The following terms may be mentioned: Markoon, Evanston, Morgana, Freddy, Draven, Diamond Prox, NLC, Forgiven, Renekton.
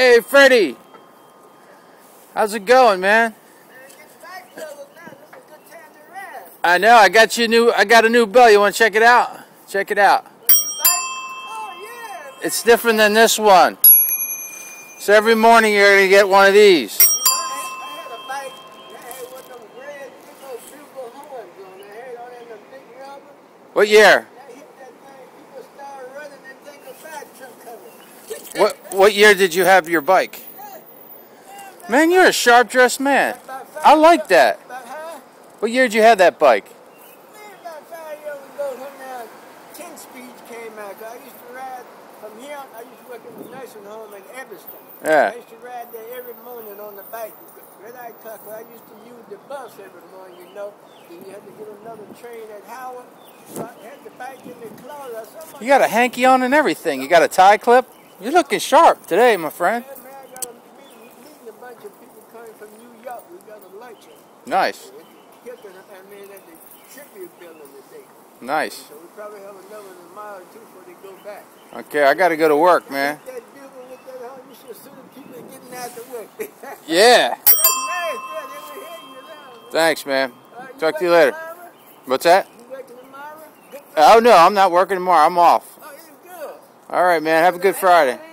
Hey, Freddy! How's it going, man? I know. I got you a new. I got a new bell. You want to check it out? Check it out. It's different than this one. So every morning you're gonna get one of these. What year? What year did you have your bike? Man, you're a sharp-dressed man. I like that. What year did you have that bike? About 5 years ago, when 10-speed came out. I used to ride from here. I used to work at the nursing home in Evanston. Yeah. I used to ride there every morning on the bike. I used to use the bus every morning, you know. Then you had to get another train at Howard. So I had the bike in the closet. You got a hanky on and everything. You got a tie clip. You're looking sharp today, my friend. Yeah, man, I got a meeting a bunch of people coming from New York. We got a luncheon. Nice. At the tribute building today. Nice. So we probably have another mile or two before they go back. Okay, I got to go to work, man. That building with that home, you should see the people getting out to work. Yeah. That's nice. Yeah, they were heading you down. Thanks, man. Talk to you later. Tomorrow? What's that? You working tomorrow? Oh, no, I'm not working tomorrow. I'm off. Oh, it's good. All right, man. Have a good Friday.